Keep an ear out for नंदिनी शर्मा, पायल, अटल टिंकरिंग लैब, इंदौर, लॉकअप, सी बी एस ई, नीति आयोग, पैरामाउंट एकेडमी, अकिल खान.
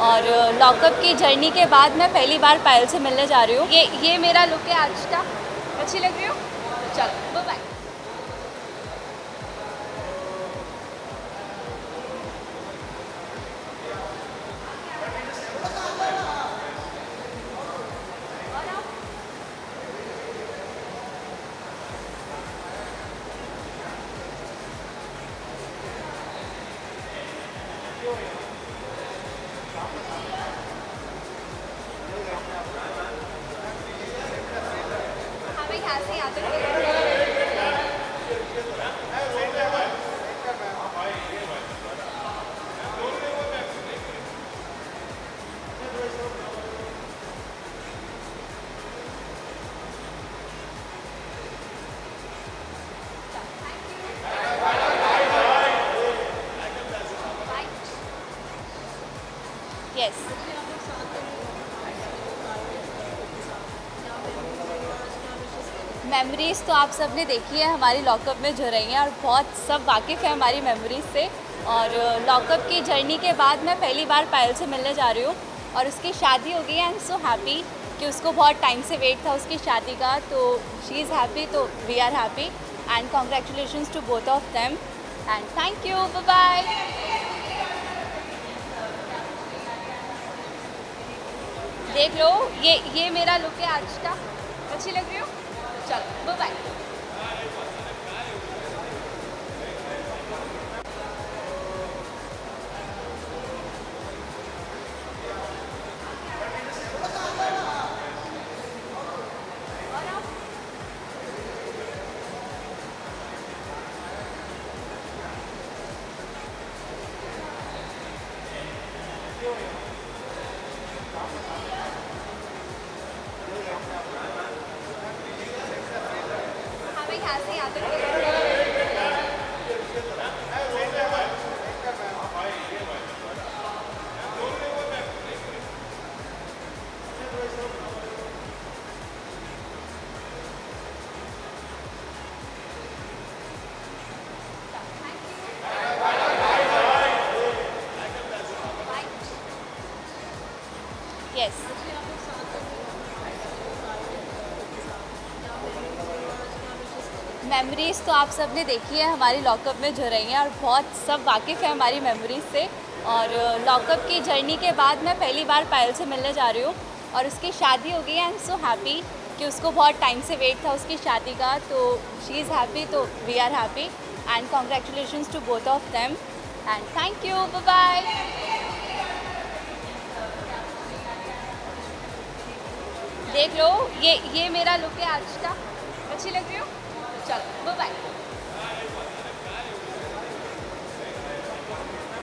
और लॉकअप की जर्नी के बाद मैं पहली बार पायल से मिलने जा रही हूँ। ये मेरा लुक है आज का। अच्छी लग रही हो? चलो बाय बाय। हाँ भाई, यहाँ से आते हैं। Yes. मेमोरीज़ तो आप सब ने देखी है, हमारी लॉकअप में जो रही हैं और बहुत सब वाकिफ़ है हमारी मेमोरीज़ से। और लॉकअप की जर्नी के बाद मैं पहली बार पायल से मिलने जा रही हूँ और उसकी शादी हो गई। आई एम सो हैप्पी कि उसको बहुत टाइम से वेट था उसकी शादी का, तो शी इज़ हैप्पी, तो we are happy and congratulations to both of them and thank you. Bye. देख लो, ये मेरा लुक है आज का। अच्छी लग रही हो? चलो बाय बाय। हाँ भाई, यहाँ से आते हैं। Yes. मेमोरीज़ तो आप सब ने देखी है, हमारी लॉकअप में जो रही हैं और बहुत सब वाकिफ़ है हमारी मेमोरीज़ से। और लॉकअप की जर्नी के बाद मैं पहली बार पायल से मिलने जा रही हूँ और उसकी शादी हो गई। आई एम सो हैप्पी कि उसको बहुत टाइम से वेट था उसकी शादी का, तो शी इज़ हैप्पी, तो we are happy and congratulations to both of them and thank you. Bye. देख लो, ये मेरा लुक है आज का। अच्छी लग रही हो? चलो बाय बाय।